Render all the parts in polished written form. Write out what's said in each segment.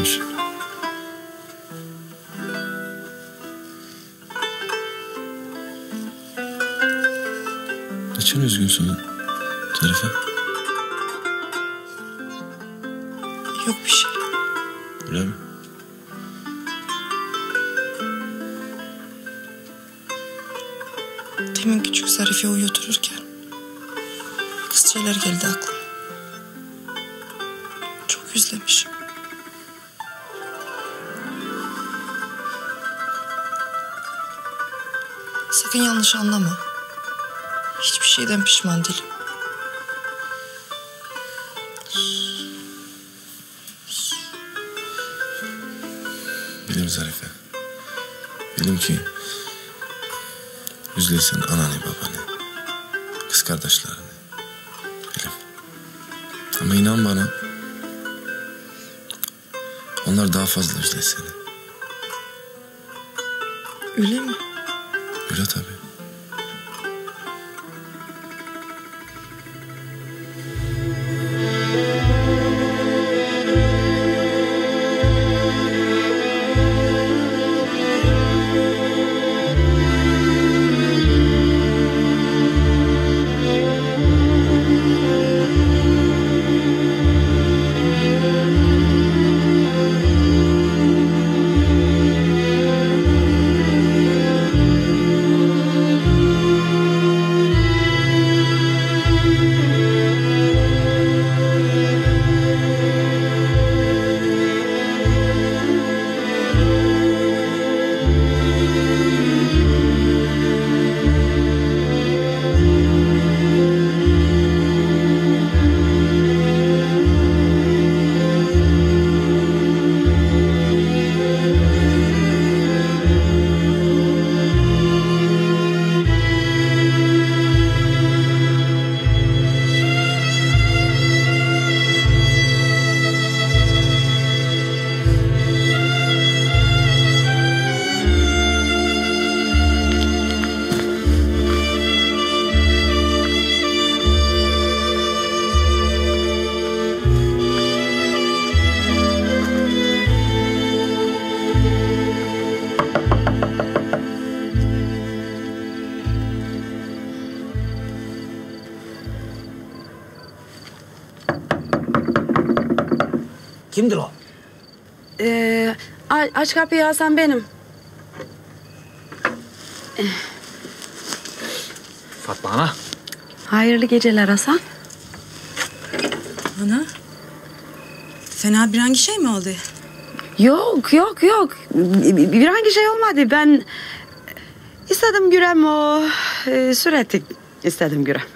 kalmış. Niçin üzgünsün Zarife? Yok bir şey. Öyle mi? Demin küçük Zarife uyutururken kızcağlar geldi aklıma. Çok üzlemişim. Sakın yanlış anlama. Hiçbir şeyden pişman değilim. Bilirim Zarife. Bilirim ki üzülürsen ananı, babanı, kız kardeşlerini. Bilirim. Ama inan bana, onlar daha fazla üzülür seni. Öyle mi? Öyle tabii. Kimdir o? Aç kapıyı Hasan, benim. Fatma ana. Hayırlı geceler Hasan. Ana. Fena bir hangi şey mi oldu? Yok. Bir hangi şey olmadı. Ben istedim Gürem o. Sürekli istedim Gürem.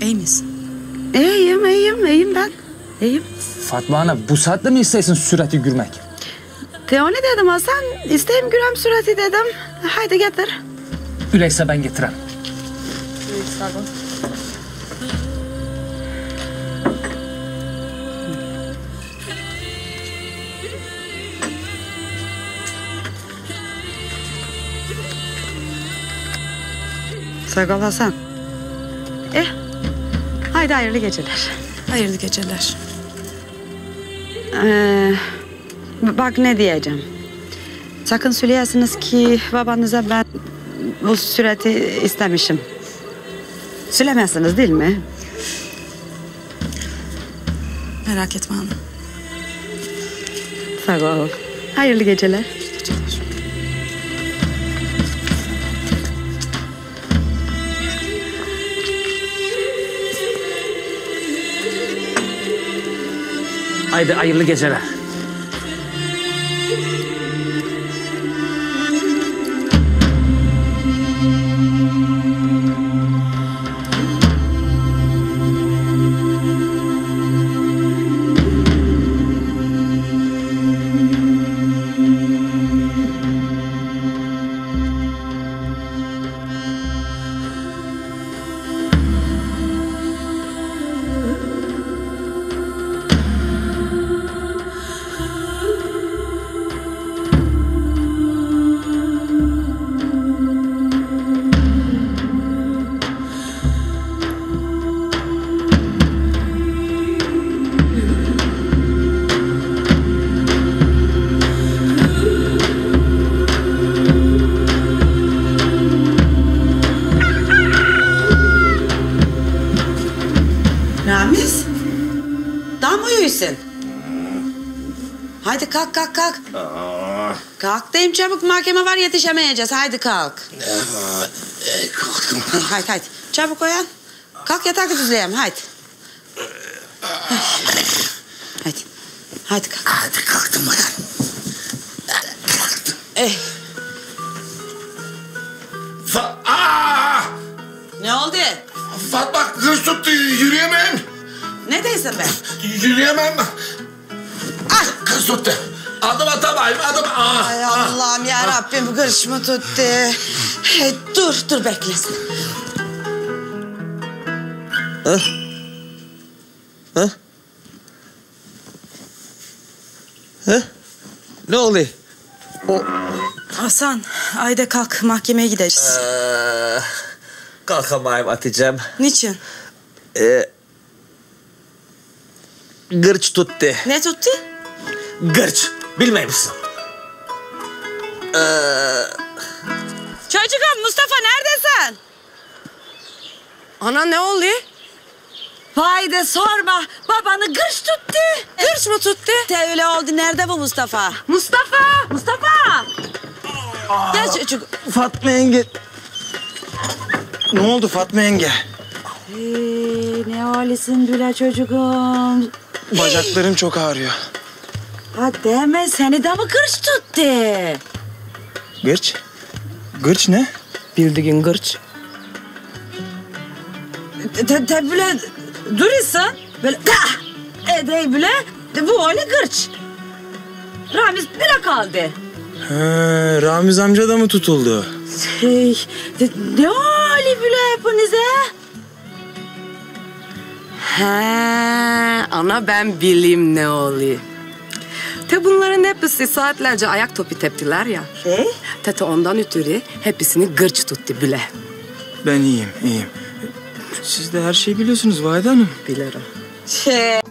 İyi misin? İyiyim ben. İyiyim. Fatma ana, bu saatte mi istersin sürati gürmek? Teone dedim Hasan, isteyim gürem sürati dedim. Haydi getir. Üleyse ben getirem. Sağ ol. Sağ ol Hasan. Haydi hayırlı geceler. Hayırlı geceler. Bak ne diyeceğim. Sakın söyleyesiniz ki babanıza ben bu sürati istemişim. Söylemezsiniz değil mi? Merak etme hanım. Sağ ol. Hayırlı geceler. Haydi hayırlı geceler. Haydi kalk kalk kalk. Aa. Kalk deyim çabuk, mahkeme var, yetişemeyeceğiz. Haydi kalk. Kalktım. Haydi haydi çabuk uyan. Kalk yatak düzleyem haydi. Haydi. Haydi kalk. Hadi kalktım bakalım. Kalktım. Ne oldu? Fatma kız tuttu, yürüyemem. Ne diyorsun be? Yürüyemem. Ah! Kız tuttu. Adım atamayım, adım... Ah, ay Allah'ım ya Rabbim, kırışma tuttu. Hey, dur beklesin. Ne oluyor? Hasan, ayda kalk, mahkemeye gideriz. Kalkamayım Hatice'm. Niçin? Gırç tuttu. Ne tuttu? Gırç. Bilmey misin? Çocuğum Mustafa neredesin? Ana ne oluyor? Vay de sorma. Babanı gırç tuttu. Gırç mı tuttu? Öyle oldu. Nerede bu Mustafa? Mustafa! Mustafa! Gel çocuk. Fatma yenge. Ne oldu Fatma yenge? Ne öylesin bile çocuğum. Bacaklarım çok ağrıyor. Ha deme, seni de mi gırç tuttu? Gırç? Gırç ne? Bildiğin gırç. Böyle duruyorsun. Böyle gah edey bile. Bu öyle gırç. Ramiz bile kaldı. He, Ramiz amca da mı tutuldu? Ne oluyor böyle hepinize? He, ana ben bileyim ne oluyor. Te bunların hepsi saatlerce ayak topu teptiler ya. Tete ondan ötürü hepsini gırç tuttu bile. Ben iyiyim. Siz de her şeyi biliyorsunuz Vahide Hanım. Bilirim.